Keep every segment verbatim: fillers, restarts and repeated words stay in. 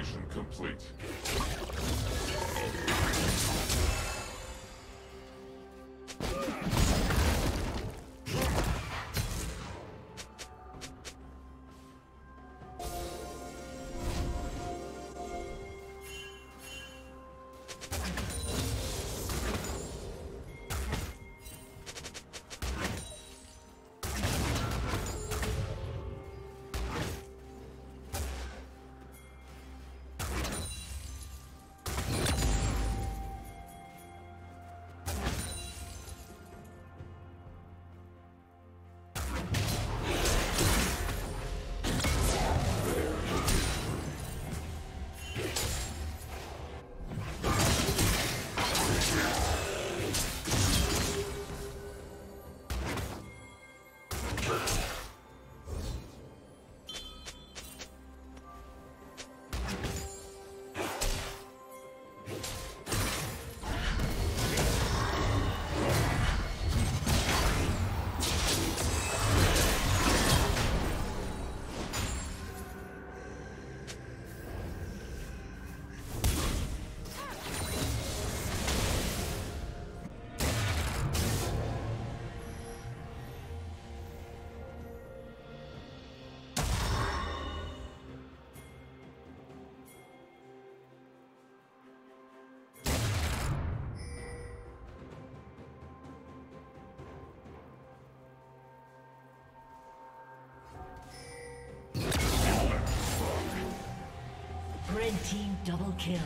Installation complete. Red team double kill.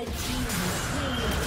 Red team has slain the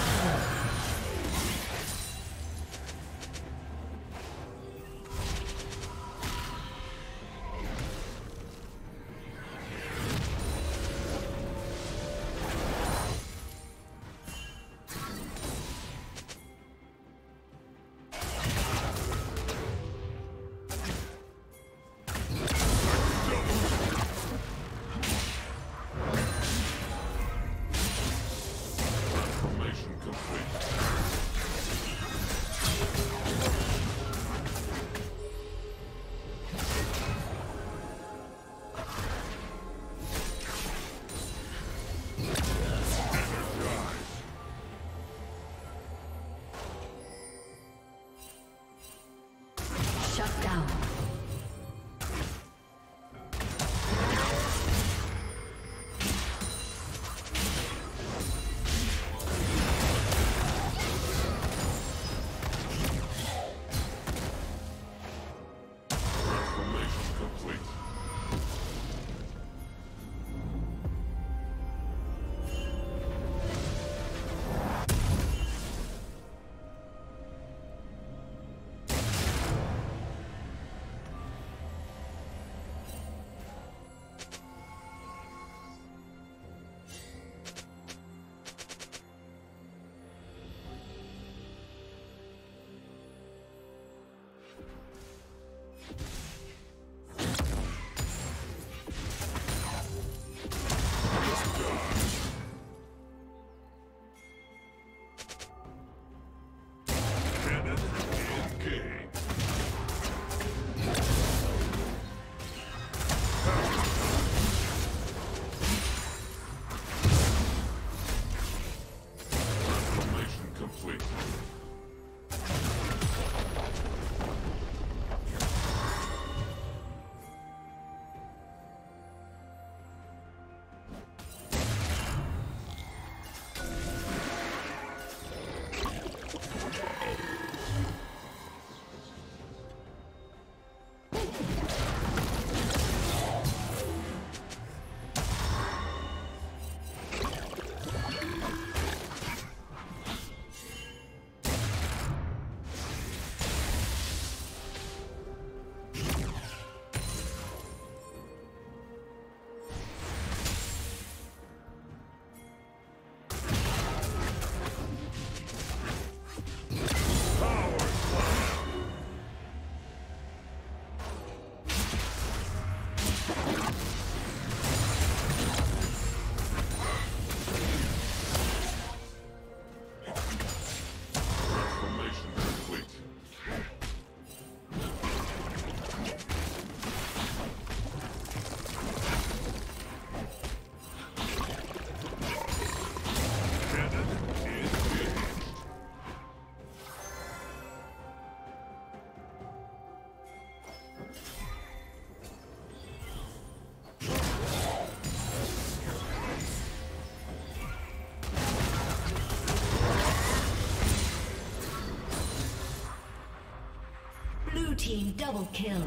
Team double kill.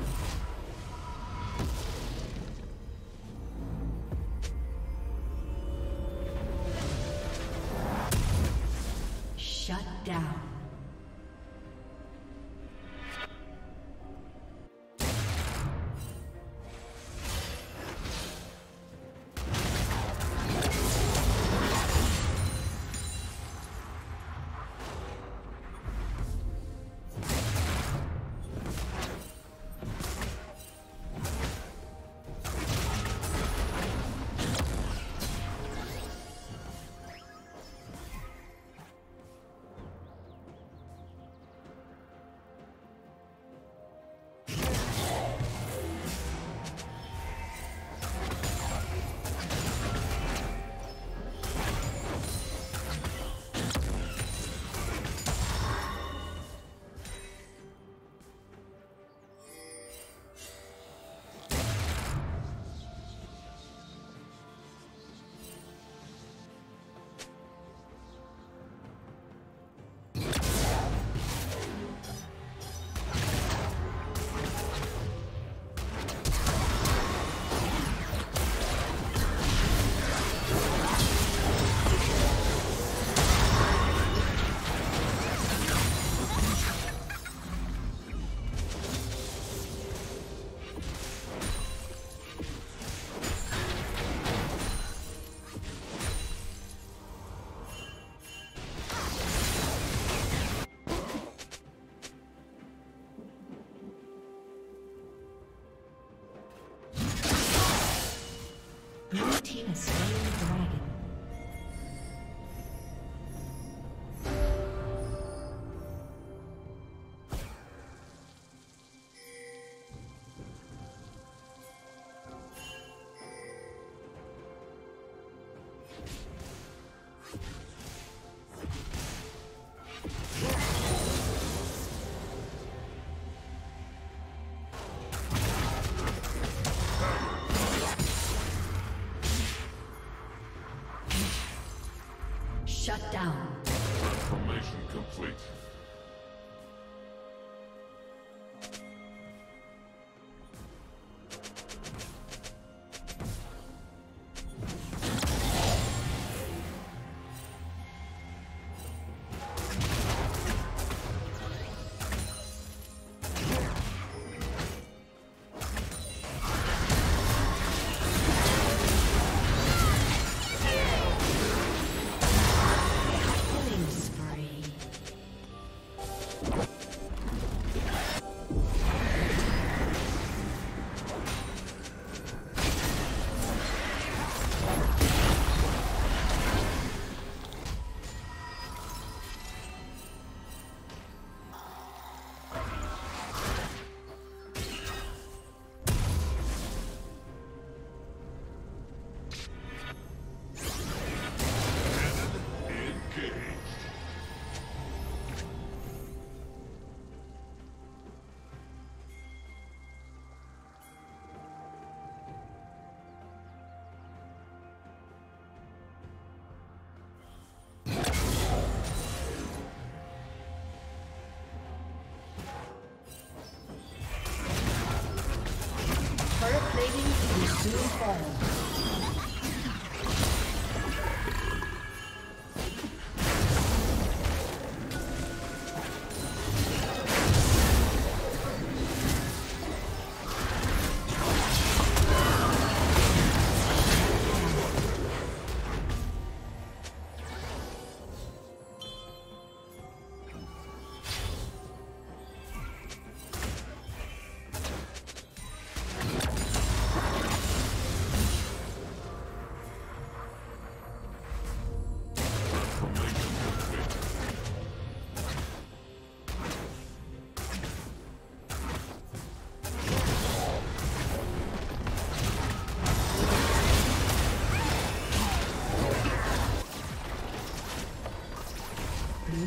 Shut down. Shut down. Transformation complete. plating will soon fall. Blue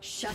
Shut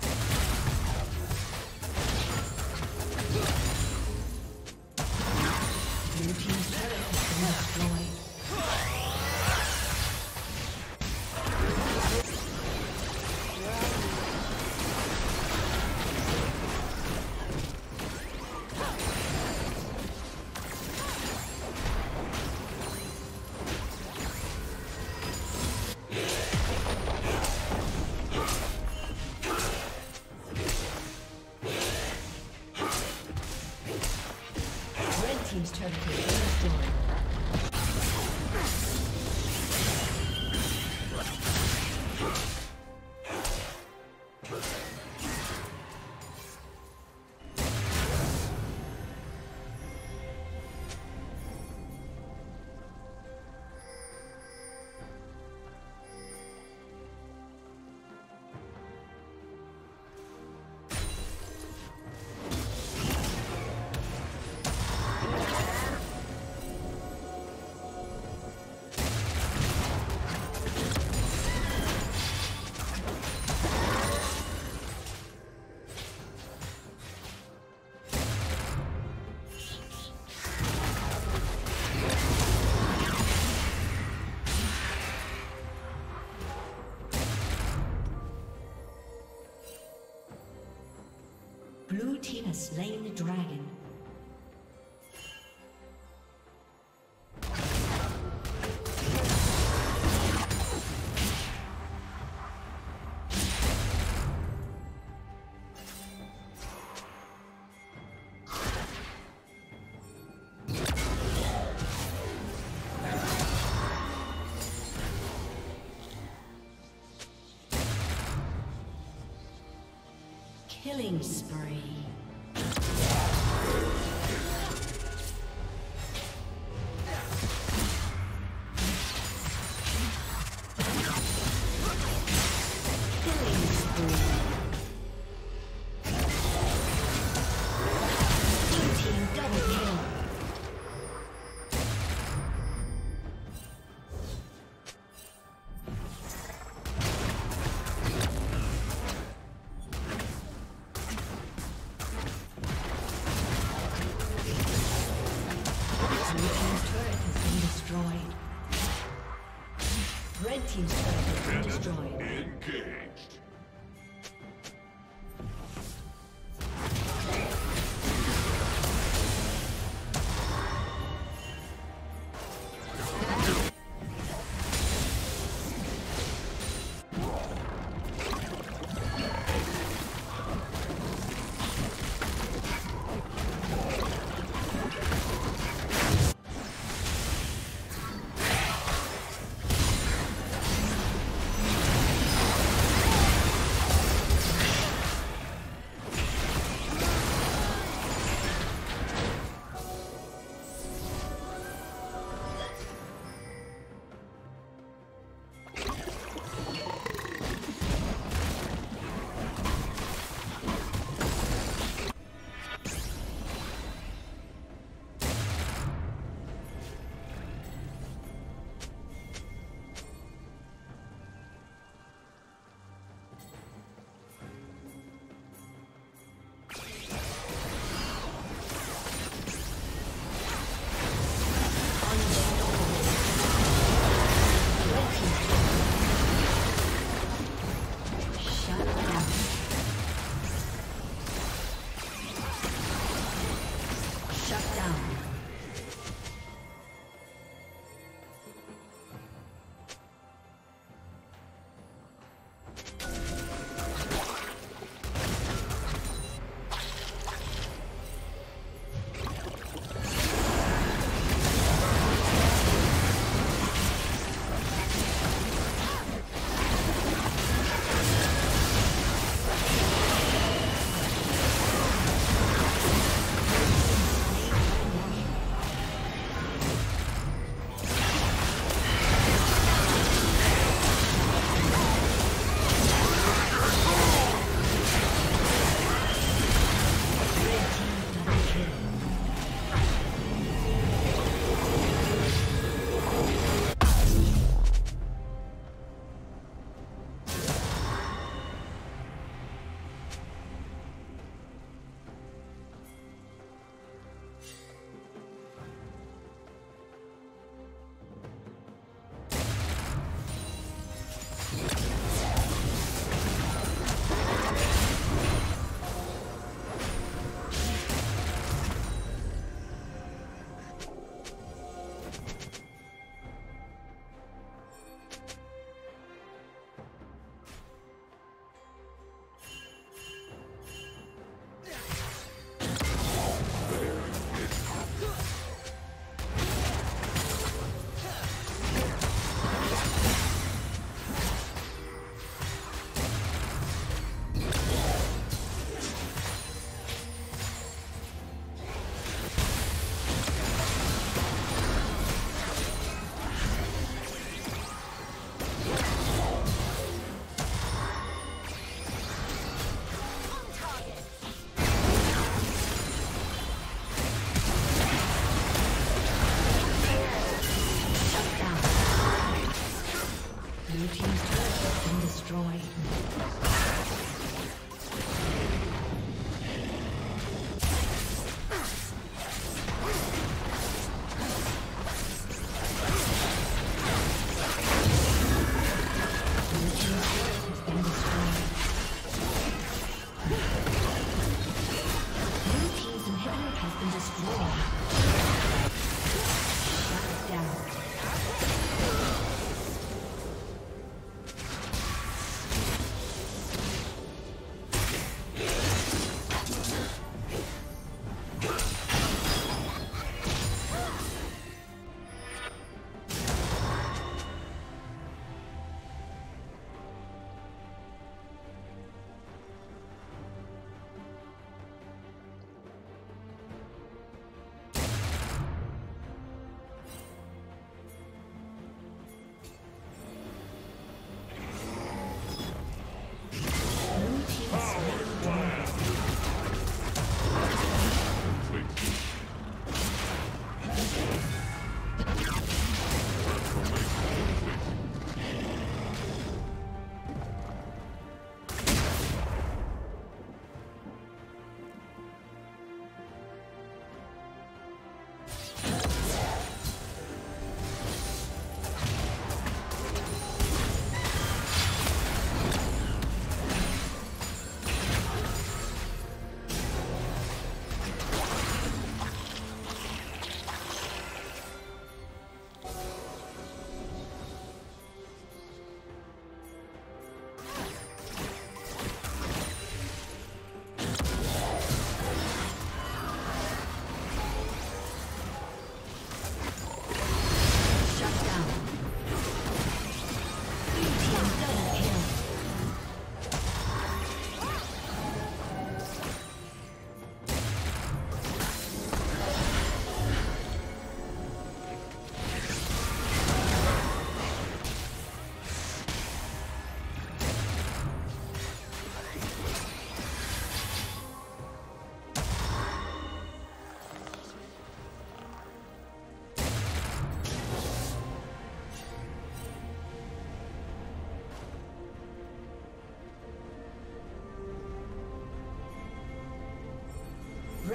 Blue team's turret has been destroyed. Blue team has slain the dragon. Killing spree. Blue team's turret has been destroyed. Red team's turret has been destroyed. Engaged.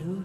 Blue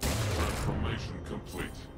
Transformation complete.